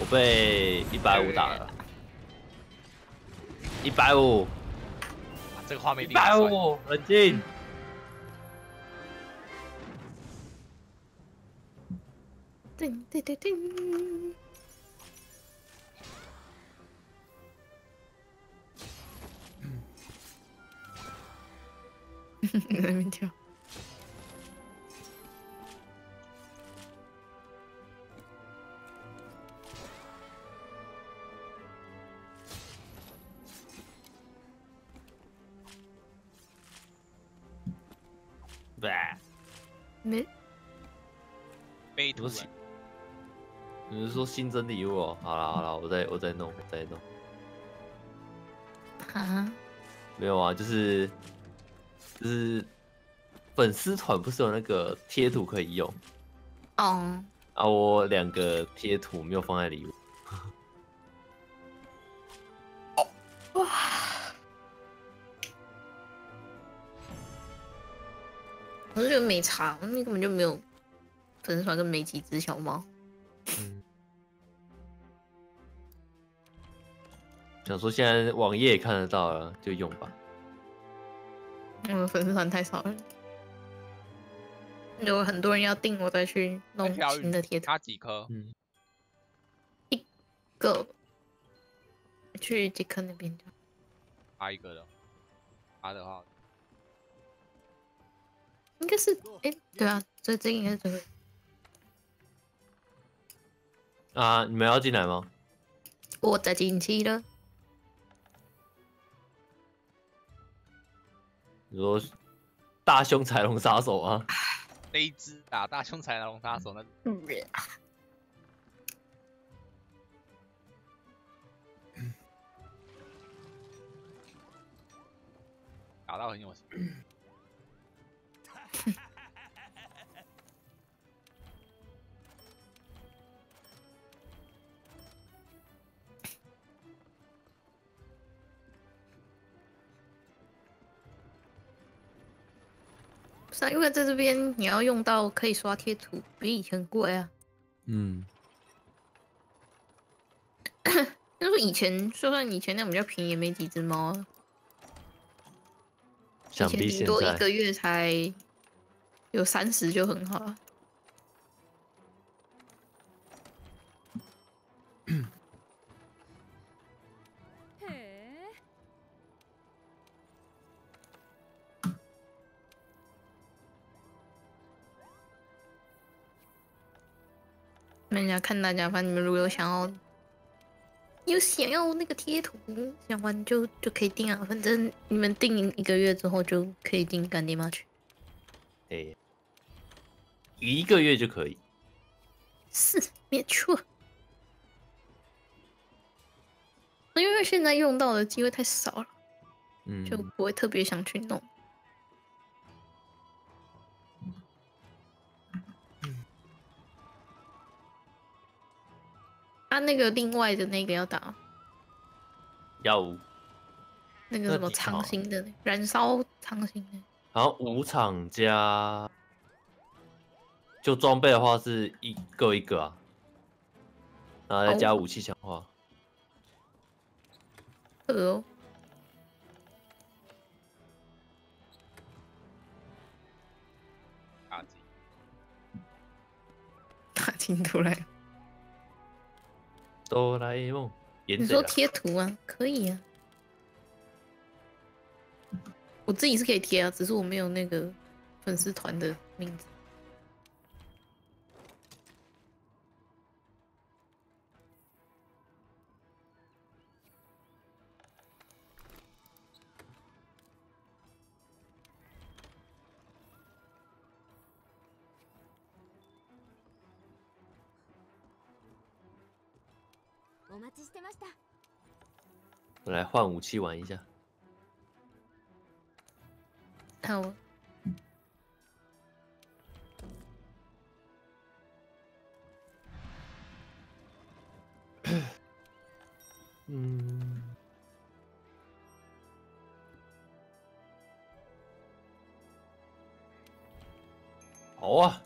我被150打了。150，这个画面150，冷静。叮叮叮叮。 在那边跳，喂，没毒气。你是说新增礼物哦？好了好了，我再弄。啊？没有啊，就是。 就是粉丝团不是有那个贴图可以用？哦。啊，我2个贴图没有放在礼物。哦，哇！我就觉得没差，那根本就没有粉丝团跟没几只小猫。嗯。想说现在网页也看得到了，就用吧。 我的粉丝团太少了，有很多人要订，我再去弄新的贴图。差几颗？嗯，1个，去杰克那边的。差1个了，他的话应该是对啊，所以这应该是最后。啊，你们要进来吗？我在进去了。 你说大胸彩龙杀手啊？那一只打大胸彩龙杀手那个。打到很有型。因为在这边你要用到可以刷贴图，比以前贵啊。嗯，就是以前就算以前那种比较便宜，也没几只猫啊。以前顶多1个月才有30就很好了。大家看大家，反正你们如果有想要那个贴图，想玩就可以订啊。反正你们订1个月之后就可以订干爹妈去。对，1个月就可以。是，没错。因为现在用到的机会太少了，嗯，就不会特别想去弄。 啊，那个另外的那个要打，要那个什么长形的，燃烧长形的，好像5场加，就装备的话是1个1个啊，然后再加武器强化。哦。打进出来。 哆啦 A 梦，你说贴图啊，可以啊，我自己是可以贴啊，只是我没有那个粉丝团的名字。我来换武器玩一下。好。嗯。好啊。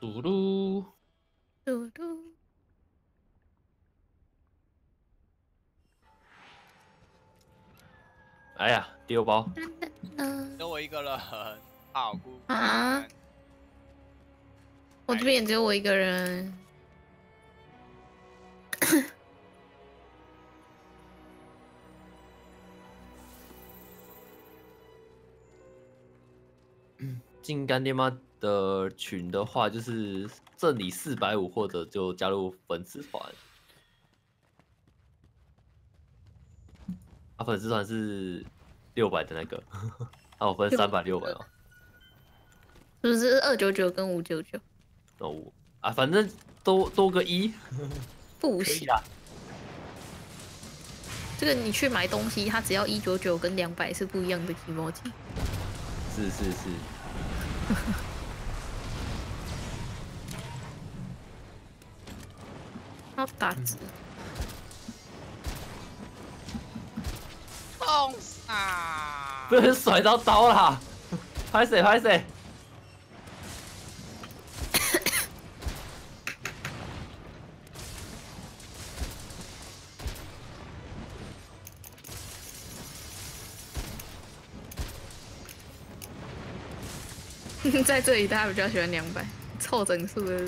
嘟噜嘟噜，哎呀，丢包！等我一个人，好孤单啊！我这边也只有我一个人。进干爹妈的群的话，就是赠你450，或者就加入粉丝团。啊，粉丝团是600的那个，啊，我分300、600哦。是不是299跟599？哦，5啊，反正多个1。不行，这个你去买东西，它只要199跟200是不一样的提摩金。是。要打字，痛死啊！不是甩到刀啦，拍谁？在这里，大家比较喜欢200，凑整数的。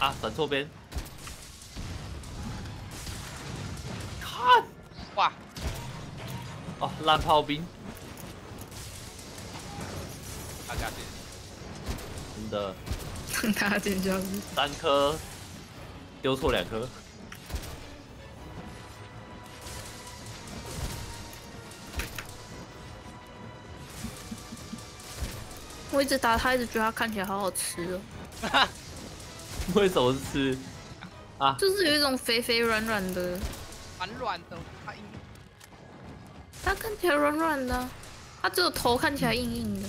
啊，转错边。看，哇！哦，烂炮兵。 真的，他紧张。3颗，丢错2颗。我一直打他，一直觉得他看起来好好吃哦。为什么吃？啊，就是有一种肥肥软软的，他看起来软软的，他只有头看起来硬硬的。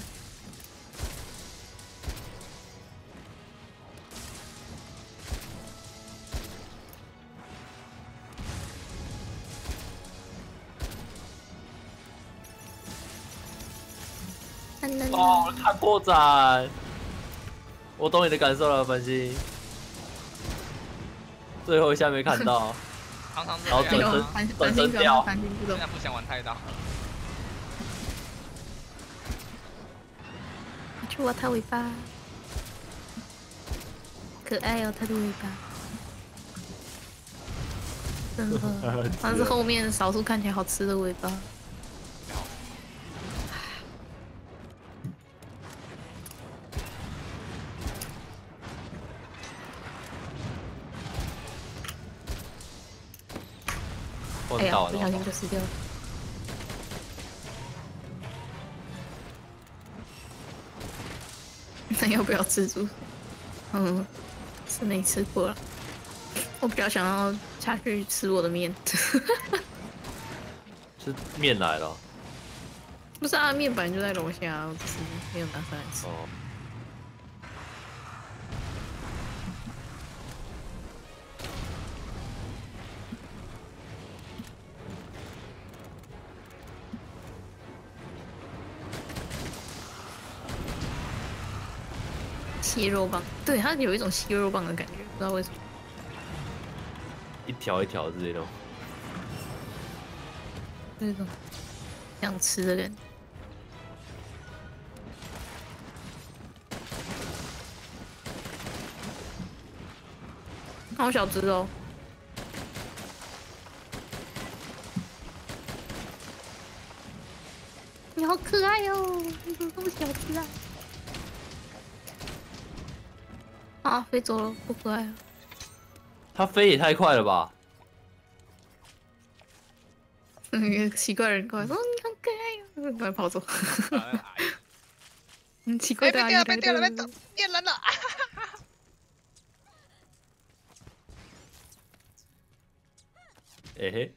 哦，看破展，我懂你的感受了，繁星。最后一下没看到，然后转身掉，现在不想玩太大。去挖它尾巴，可爱哦，它的尾巴。真的，它是后面少数看起来好吃的尾巴。 哎呀，不小心就死掉了。那要不要吃猪？嗯，是没吃过了。我比较想要下去吃我的面。是面来了？不是啊，面本来就在楼下，我只是没有打算来吃。哦 吸肉棒，对，它有一种吸肉棒的感觉，不知道为什么。一条一条之类的。那种想吃的人。好小只哦。你好可爱哦，你怎么这么小只啊？ 啊，飞走了，不可爱了。它飞也太快了吧！嗯，奇怪人过来说你好可爱哦，快跑走。嗯，奇怪的。别掉了，别人了！ Eh.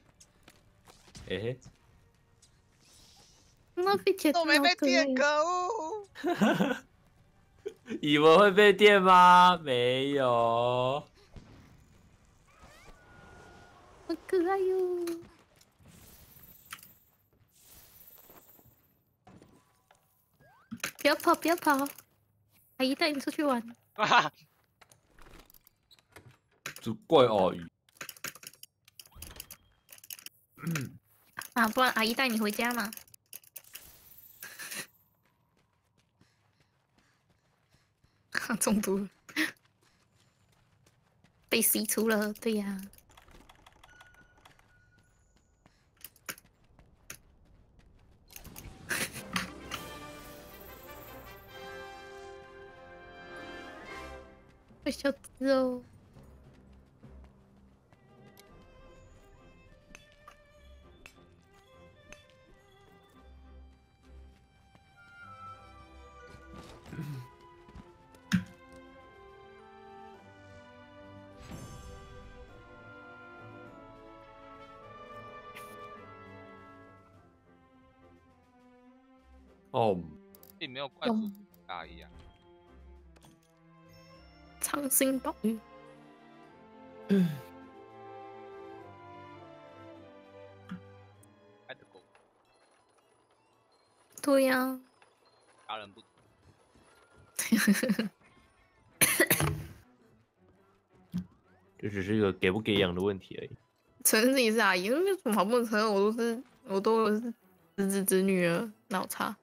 No, Pichetto. No me metí, cabrón. ¿Y vos me metí más? Me yo. Caballo.不要跑！阿姨带你出去玩。啊！只怪阿姨。啊，不然阿姨带你回家嘛。中毒了，被吸出了。对呀、啊。小子哦！哦，并没有怪叔叔大意啊。 长兴宝玉，爱的狗，对呀、啊，杀人不，这只是一个给不给养的问题而已。承认自己是阿姨，那怎么不能承认？我都是侄子侄女儿，脑差。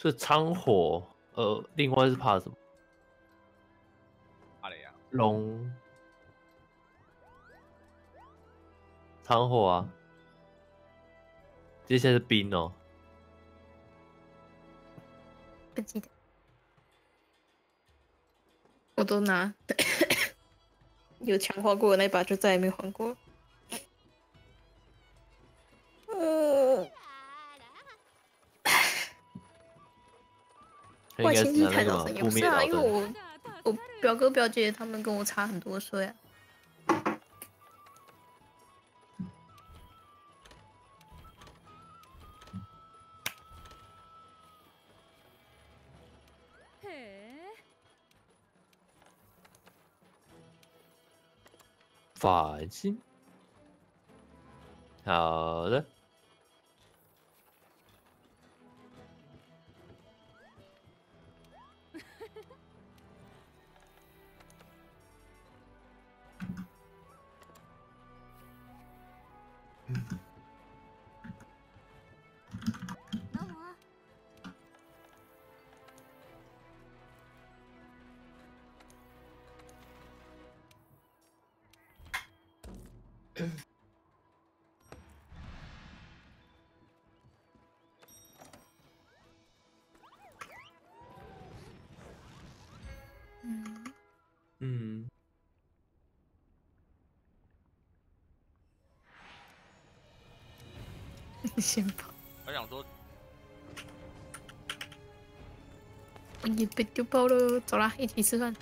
是苍火，另外是怕什么？怕雷啊！龙，苍火啊！接下来是冰哦。不记得，我都拿有强化过的那把，就再也没还过。怪亲戚太早生，也不是啊，因为我表哥表姐他们跟我差很多岁啊。反心，好的。 先跑。我想说，我也被丢包了，走啦，一起吃饭。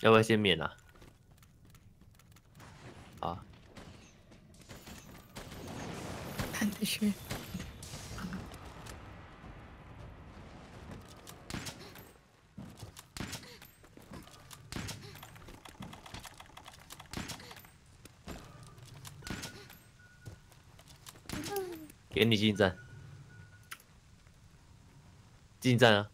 要不要先免啊？啊！看这些。给你近战，近战啊！